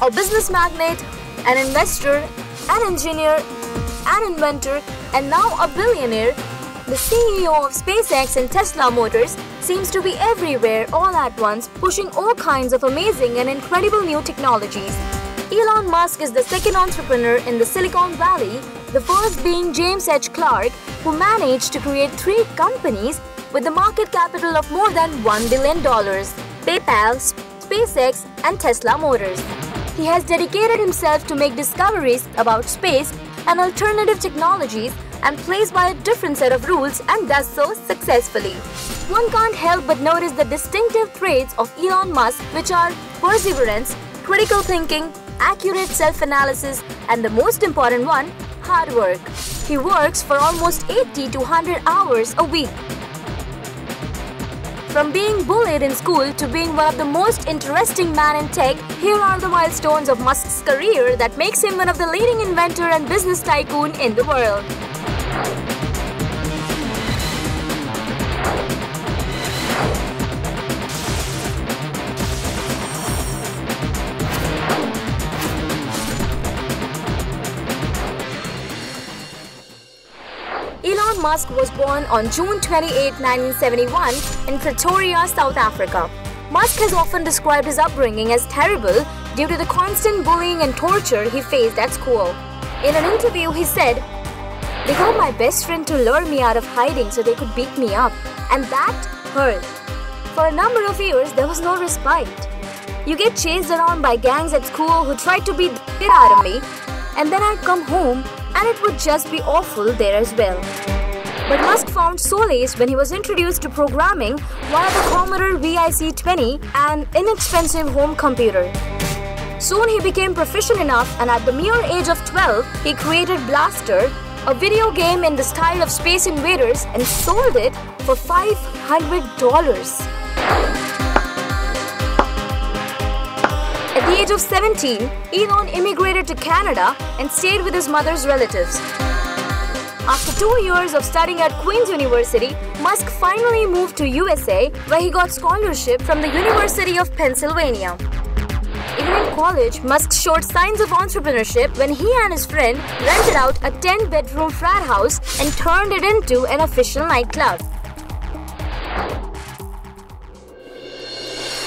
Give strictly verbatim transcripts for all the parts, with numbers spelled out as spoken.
a business magnate, an investor, an engineer, an inventor, and now a billionaire, the C E O of SpaceX and Tesla Motors seems to be everywhere all at once, pushing all kinds of amazing and incredible new technologies. Elon Musk is the second entrepreneur in the Silicon Valley, the first being James H. Clark, who managed to create three companies with a market capital of more than one billion dollars, PayPal, SpaceX, and Tesla Motors. He has dedicated himself to make discoveries about space and alternative technologies and plays by a different set of rules, and does so successfully. One can't help but notice the distinctive traits of Elon Musk, which are perseverance, critical thinking, accurate self-analysis, and the most important one, hard work. He works for almost eighty to one hundred hours a week. From being bullied in school to being one of the most interesting men in tech, here are the milestones of Musk's career that makes him one of the leading inventor and business tycoon in the world. Elon Musk was born on June twenty-eighth, nineteen seventy-one in Pretoria, South Africa. Musk has often described his upbringing as terrible due to the constant bullying and torture he faced at school. In an interview, he said, "They got my best friend to lure me out of hiding so they could beat me up, and that hurt. For a number of years, there was no respite. You get chased around by gangs at school who tried to beat the shit out of me, and then I'd come home and it would just be awful there as well." But Musk found solace when he was introduced to programming via the Commodore V I C twenty, an inexpensive home computer. Soon he became proficient enough, and at the mere age of twelve, he created Blaster, a video game in the style of Space Invaders, and sold it for five hundred dollars. At the age of seventeen, Elon immigrated to Canada and stayed with his mother's relatives. After two years of studying at Queen's University, Musk finally moved to U S A, where he got scholarship from the University of Pennsylvania. Even in college, Musk showed signs of entrepreneurship when he and his friend rented out a ten-bedroom frat house and turned it into an official nightclub.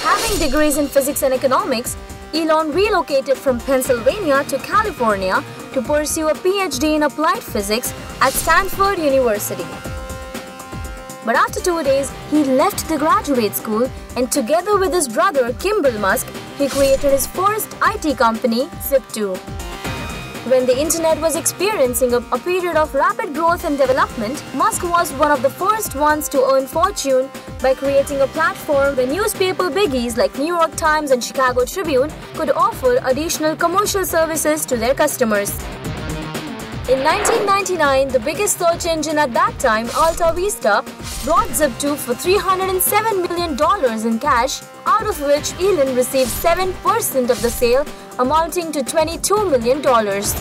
Having degrees in physics and economics, Elon relocated from Pennsylvania to California to pursue a P H D in applied physics at Stanford University. But after two days, he left the graduate school, and together with his brother Kimbal Musk, he created his first I T company, Zip two. When the internet was experiencing a period of rapid growth and development, Musk was one of the first ones to earn fortune by creating a platform where newspaper biggies like New York Times and Chicago Tribune could offer additional commercial services to their customers. In nineteen ninety-nine, the biggest search engine at that time, Alta Vista, bought Zip two for three hundred seven million dollars in cash, out of which Elon received seven percent of the sale, amounting to twenty-two million dollars.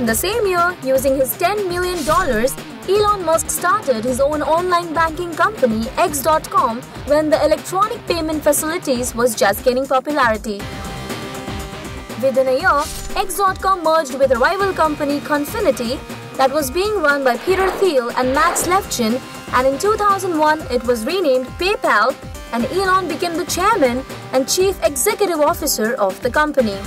In the same year, using his ten million dollars, Elon Musk started his own online banking company, X dot com, when the electronic payment facilities was just gaining popularity. Within a year, X dot com merged with a rival company, Confinity, that was being run by Peter Thiel and Max Lefchin, and in two thousand one it was renamed PayPal, and Elon became the chairman and chief executive officer of the company.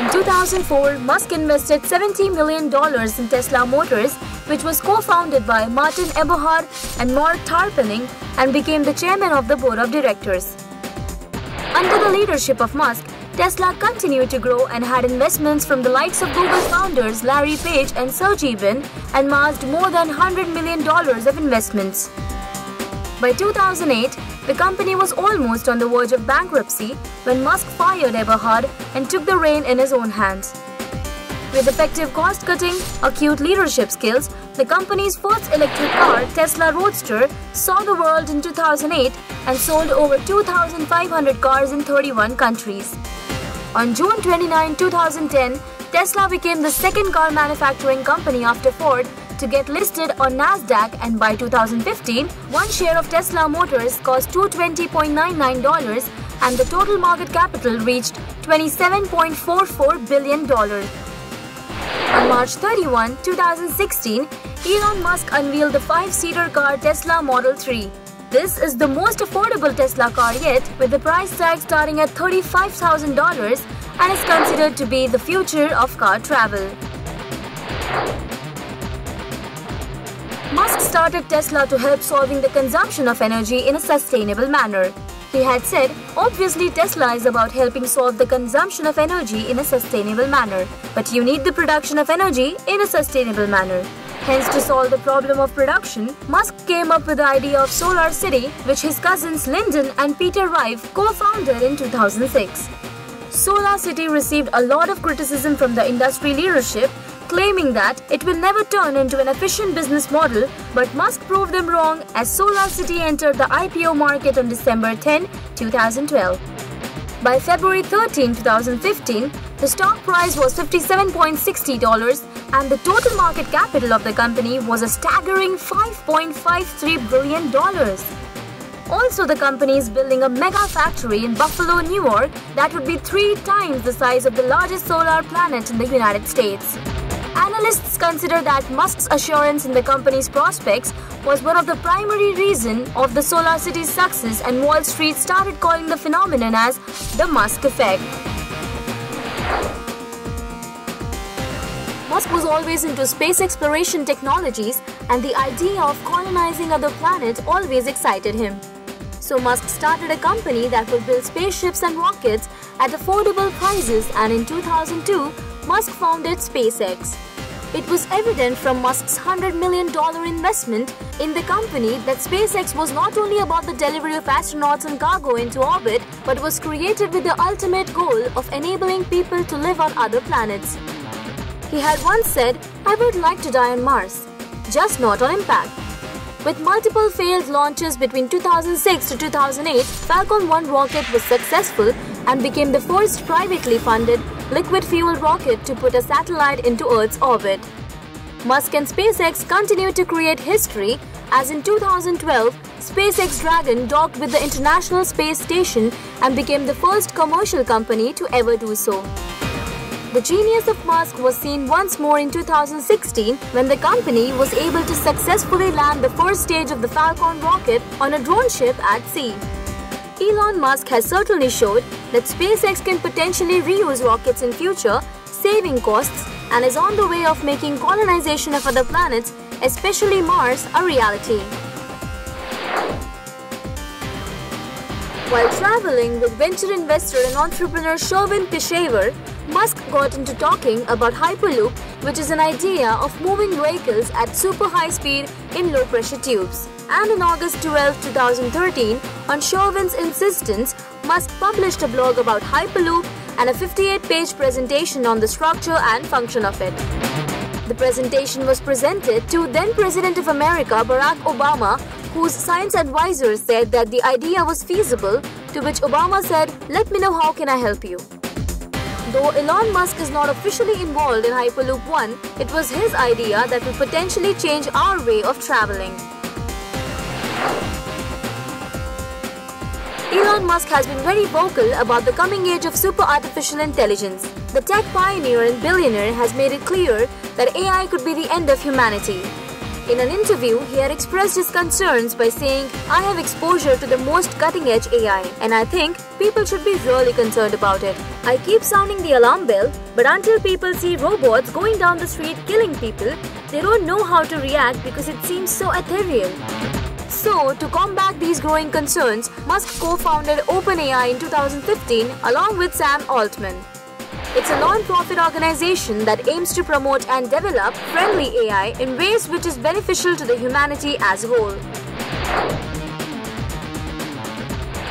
In two thousand four, Musk invested seventy million dollars in Tesla Motors, which was co-founded by Martin Eberhard and Marc Tarpenning, and became the chairman of the board of directors. Under the leadership of Musk, Tesla continued to grow and had investments from the likes of Google founders Larry Page and Sergey Brin, and amassed more than one hundred million dollars of investments. By two thousand eight, the company was almost on the verge of bankruptcy when Musk fired Eberhard and took the reins in his own hands. With effective cost-cutting, acute leadership skills, the company's first electric car, Tesla Roadster, saw the world in two thousand eight and sold over two thousand five hundred cars in thirty-one countries. On June twenty-ninth, two thousand ten, Tesla became the second car manufacturing company after Ford to get listed on NASDAQ, and by two thousand fifteen, one share of Tesla Motors cost two hundred twenty dollars and ninety-nine cents and the total market capital reached twenty-seven point four four billion dollars. On March thirty-first, two thousand sixteen, Elon Musk unveiled the five-seater car Tesla Model three. This is the most affordable Tesla car yet, with the price tag starting at thirty-five thousand dollars and is considered to be the future of car travel. Musk started Tesla to help solving the consumption of energy in a sustainable manner. He had said, "Obviously Tesla is about helping solve the consumption of energy in a sustainable manner, but you need the production of energy in a sustainable manner." Hence, to solve the problem of production, Musk came up with the idea of Solar City, which his cousins Lyndon and Peter Rive co-founded in two thousand six. Solar City received a lot of criticism from the industry leadership, claiming that it will never turn into an efficient business model, but Musk proved them wrong as Solar City entered the I P O market on December tenth, two thousand twelve. By February thirteenth, two thousand fifteen, the stock price was fifty-seven dollars and sixty cents and the total market capital of the company was a staggering five point five three billion dollars. Also, the company is building a mega factory in Buffalo, New York that would be three times the size of the largest solar planet in the United States. Analysts consider that Musk's assurance in the company's prospects was one of the primary reasons of the Solar City's success, and Wall Street started calling the phenomenon as the Musk effect. Musk was always into space exploration technologies, and the idea of colonizing other planets always excited him. So Musk started a company that would build spaceships and rockets at affordable prices, and in two thousand two, Musk founded SpaceX. It was evident from Musk's one hundred million dollars investment in the company that SpaceX was not only about the delivery of astronauts and cargo into orbit, but was created with the ultimate goal of enabling people to live on other planets. He had once said, "I would like to die on Mars, just not on impact." With multiple failed launches between two thousand six to two thousand eight, Falcon one rocket was successful and became the first privately funded liquid-fuel rocket to put a satellite into Earth's orbit. Musk and SpaceX continued to create history, as in two thousand twelve, SpaceX Dragon docked with the International Space Station and became the first commercial company to ever do so. The genius of Musk was seen once more in two thousand sixteen, when the company was able to successfully land the first stage of the Falcon rocket on a drone ship at sea. Elon Musk has certainly showed that SpaceX can potentially reuse rockets in future, saving costs, and is on the way of making colonization of other planets, especially Mars, a reality. While traveling with venture investor and entrepreneur Sherwin Pishaver, Musk got into talking about Hyperloop, which is an idea of moving vehicles at super high speed in low-pressure tubes. And on August twelfth, two thousand thirteen, on Sherwin's insistence, Musk published a blog about Hyperloop and a fifty-eight page presentation on the structure and function of it. The presentation was presented to then-President of America Barack Obama, whose science advisor said that the idea was feasible, to which Obama said, "Let me know, how can I help you?" Though Elon Musk is not officially involved in Hyperloop one, it was his idea that would potentially change our way of traveling. Elon Musk has been very vocal about the coming age of super artificial intelligence. The tech pioneer and billionaire has made it clear that A I could be the end of humanity. In an interview, he had expressed his concerns by saying, "I have exposure to the most cutting-edge A I, and I think people should be really concerned about it. I keep sounding the alarm bell, but until people see robots going down the street killing people, they don't know how to react because it seems so ethereal." So, to combat these growing concerns, Musk co-founded OpenAI in two thousand fifteen along with Sam Altman. It's a non-profit organization that aims to promote and develop friendly A I in ways which is beneficial to the humanity as a whole.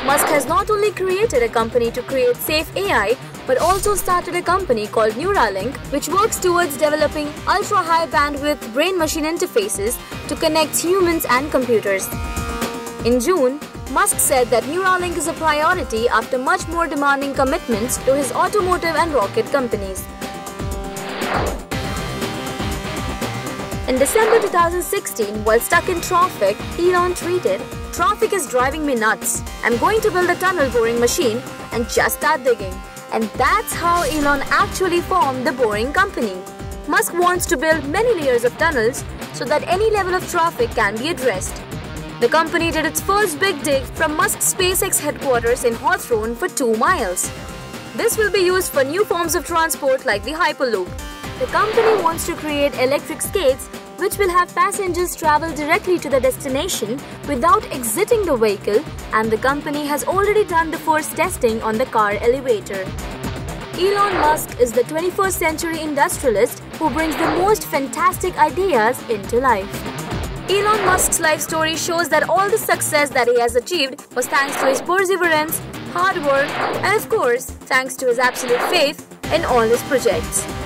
Musk has not only created a company to create safe A I, but also started a company called Neuralink, which works towards developing ultra-high bandwidth brain-machine interfaces to connect humans and computers. In June, Musk said that Neuralink is a priority after much more demanding commitments to his automotive and rocket companies. In December two thousand sixteen, while stuck in traffic, Elon tweeted, "Traffic is driving me nuts. I'm going to build a tunnel boring machine and just start digging." And that's how Elon actually formed the Boring Company. Musk wants to build many layers of tunnels so that any level of traffic can be addressed. The company did its first big dig from Musk's SpaceX headquarters in Hawthorne for two miles. This will be used for new forms of transport like the Hyperloop. The company wants to create electric skates which will have passengers travel directly to the destination without exiting the vehicle, and the company has already done the first testing on the car elevator. Elon Musk is the twenty-first century industrialist who brings the most fantastic ideas into life. Elon Musk's life story shows that all the success that he has achieved was thanks to his perseverance, hard work, and of course, thanks to his absolute faith in all his projects.